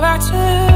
back to